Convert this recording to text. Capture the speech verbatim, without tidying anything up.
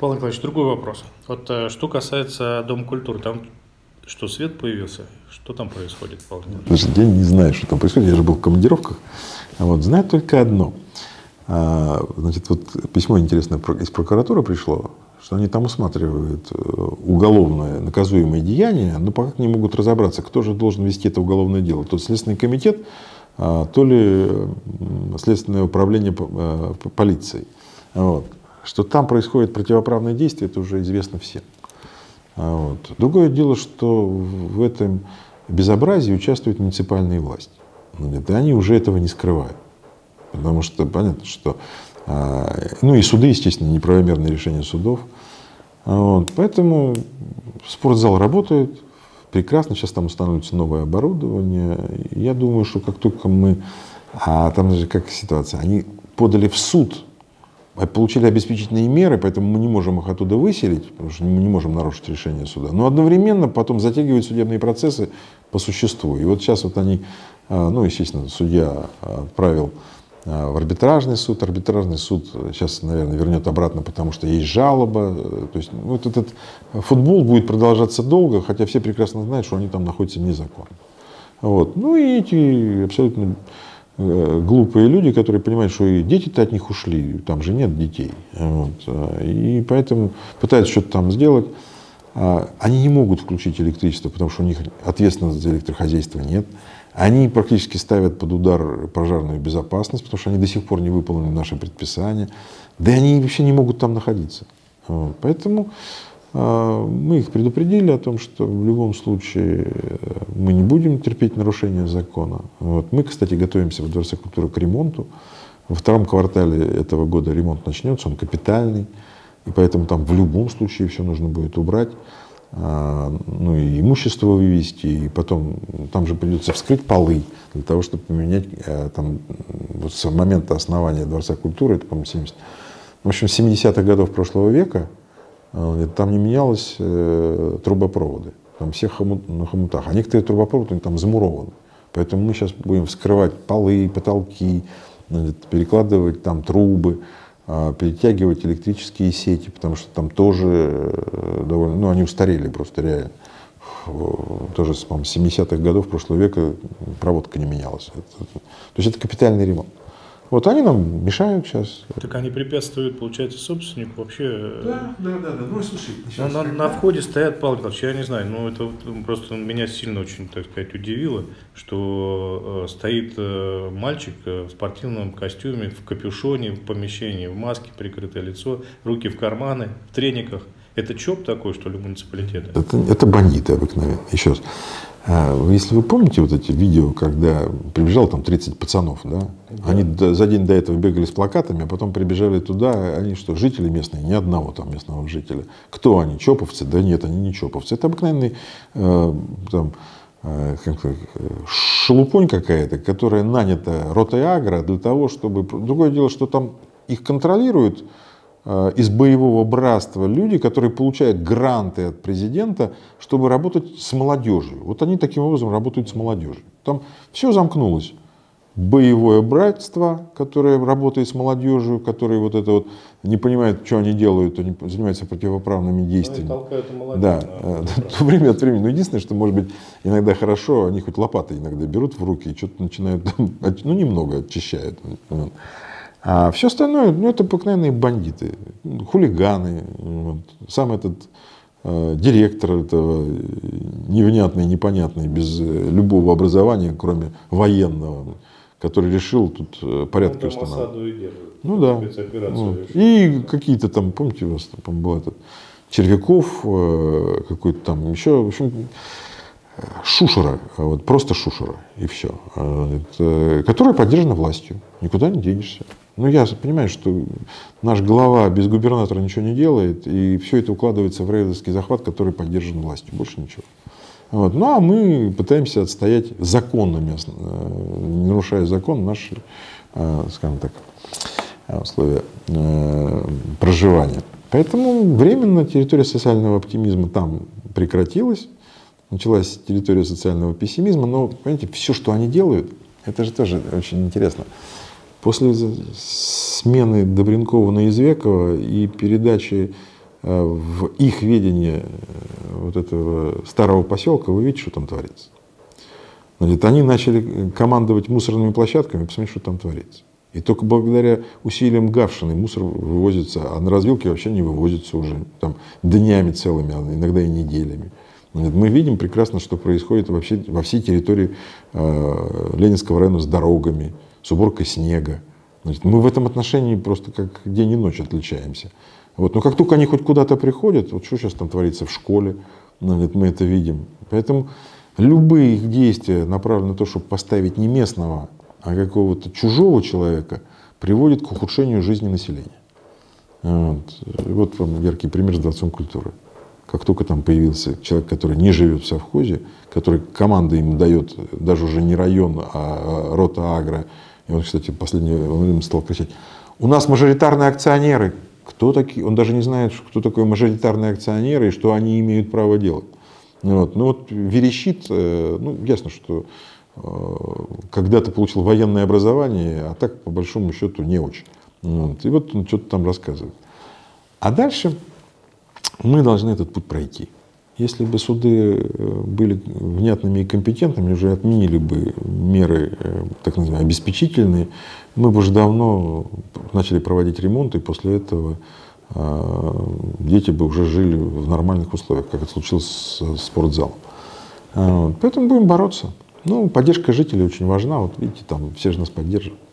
Павел Николаевич, другой вопрос. Вот что касается Дома культуры, там что, свет появился? Что там происходит, Павел Николаевич? Я не знаю, что там происходит, я же был в командировках. Вот, знаю только одно. Значит, вот письмо интересное из прокуратуры пришло, что они там усматривают уголовное наказуемое деяние, но пока не могут разобраться, кто же должен вести это уголовное дело. То Следственный комитет, то ли Следственное управление полиции. Вот. Что там происходит противоправное действие, это уже известно всем. Вот. Другое дело, что в этом безобразии участвуют муниципальные власти. И они уже этого не скрывают. Потому что понятно, что... Ну и суды, естественно, неправомерные решения судов. Вот. Поэтому спортзал работает прекрасно. Сейчас там устанавливается новое оборудование. Я думаю, что как только мы... А там же как ситуация? Они подали в суд, получили обеспечительные меры, поэтому мы не можем их оттуда выселить, потому что мы не можем нарушить решение суда. Но одновременно потом затягивают судебные процессы по существу. И вот сейчас вот они... Ну, естественно, судья отправил в арбитражный суд. Арбитражный суд сейчас, наверное, вернет обратно, потому что есть жалоба. То есть вот этот футбол будет продолжаться долго, хотя все прекрасно знают, что они там находятся незаконно. Вот. Ну и эти абсолютно глупые люди, которые понимают, что и дети-то от них ушли, там же нет детей. Вот. И поэтому пытаются что-то там сделать. Они не могут включить электричество, потому что у них ответственности за электрохозяйство нет. Они практически ставят под удар пожарную безопасность, потому что они до сих пор не выполнили наши предписания. Да и они вообще не могут там находиться. Вот. Поэтому э, мы их предупредили о том, что в любом случае мы не будем терпеть нарушения закона. Вот. Мы, кстати, готовимся в Дворце культуры к ремонту. Во втором квартале этого года ремонт начнется, он капитальный. И поэтому там в любом случае все нужно будет убрать. Ну и имущество вывести, и потом там же придется вскрыть полы для того, чтобы поменять там, вот с момента основания Дворца культуры, это, по-моему, семидесятых. В общем, с семидесятых годов прошлого века там не менялось э, трубопроводы, там все хомут, на хомутах, а некоторые трубопроводы там замурованы, поэтому мы сейчас будем вскрывать полы, потолки, перекладывать там трубы, перетягивать электрические сети, потому что там тоже довольно, ну, они устарели просто реально. Тоже с семидесятых годов прошлого века проводка не менялась. Это, то есть это капитальный ремонт. Вот они нам мешают сейчас. Так они препятствуют, получается, собственнику вообще. Да, да, да, да. Ну, слушай, сейчас... на, на, на входе стоят палки, я не знаю, но это просто меня сильно очень, так сказать, удивило, что стоит мальчик в спортивном костюме, в капюшоне, в помещении, в маске, прикрытое лицо, руки в карманы, в трениках. Это ЧОП такой, что ли, муниципалитета? Это, это бандиты обыкновенно. Еще раз. Если вы помните вот эти видео, когда прибежало там тридцать пацанов, да? Да. Они за день до этого бегали с плакатами, а потом прибежали туда, они что, жители местные? Ни одного там местного жителя. Кто они? Чоповцы? Да нет, они не чоповцы. Это обыкновенный э, там, э, как, э, шелупонь какая-то, которая нанята Ротой Агро для того, чтобы... Другое дело, что там их контролируют из Боевого братства люди, которые получают гранты от президента, чтобы работать с молодежью. Вот они таким образом работают с молодежью. Там все замкнулось. Боевое братство, которое работает с молодежью, которые вот это вот не понимают, что они делают, они занимаются противоправными действиями. Они толкают молодежь. Да, время от времени. Но единственное, что, может быть, иногда хорошо, они хоть лопаты иногда берут в руки и что-то начинают, ну, немного очищают. А все остальное, ну, это обыкновенные бандиты, хулиганы, вот. Сам этот э, директор этого невнятный, непонятный, без любого образования, кроме военного, который решил тут порядки устанавливать. Ну да. Вот. И какие-то там, помните, у вас там был этот Червяков, э, какой-то там еще, в общем, Шушера, вот, просто Шушера, и все, это, которая поддержана властью, никуда не денешься. Ну, я понимаю, что наш глава без губернатора ничего не делает, и все это укладывается в рейдерский захват, который поддержан властью, больше ничего. Вот. Ну, а мы пытаемся отстоять законными, не нарушая закон, наши, скажем так, условия проживания. Поэтому временно территория социального оптимизма там прекратилась. Началась территория социального пессимизма, но, понимаете, все, что они делают, это же тоже очень интересно. После смены Добринкова на Извекова и передачи в их ведении вот этого старого поселка, вы видите, что там творится. Значит, они начали командовать мусорными площадками, посмотрите, что там творится. И только благодаря усилиям Гавшины мусор вывозится, а на развилке вообще не вывозится уже там, днями целыми, а иногда и неделями. Мы видим прекрасно, что происходит вообще во всей территории э, Ленинского района с дорогами, с уборкой снега. Значит, мы в этом отношении просто как день и ночь отличаемся. Вот. Но как только они хоть куда-то приходят, вот что сейчас там творится в школе, значит, мы это видим. Поэтому любые их действия, направленные на то, чтобы поставить не местного, а какого-то чужого человека, приводит к ухудшению жизни населения. Вот, вот вам яркий пример с дворцом культуры. Как только там появился человек, который не живет в совхозе, который команда им дает, даже уже не район, а рота агро, и он, кстати, последний, он стал кричать: у нас мажоритарные акционеры. Кто такие? Он даже не знает, кто такой мажоритарные акционеры и что они имеют право делать. Вот. Ну вот верещит, ну ясно, что когда-то получил военное образование, а так, по большому счету, не очень. Вот. И вот он что-то там рассказывает. А дальше мы должны этот путь пройти. Если бы суды были внятными и компетентными, уже отменили бы меры, так называемые, обеспечительные, мы бы уже давно начали проводить ремонт, и после этого дети бы уже жили в нормальных условиях, как это случилось с спортзалом. Поэтому будем бороться. Ну, поддержка жителей очень важна. Вот видите, там все же нас поддерживают.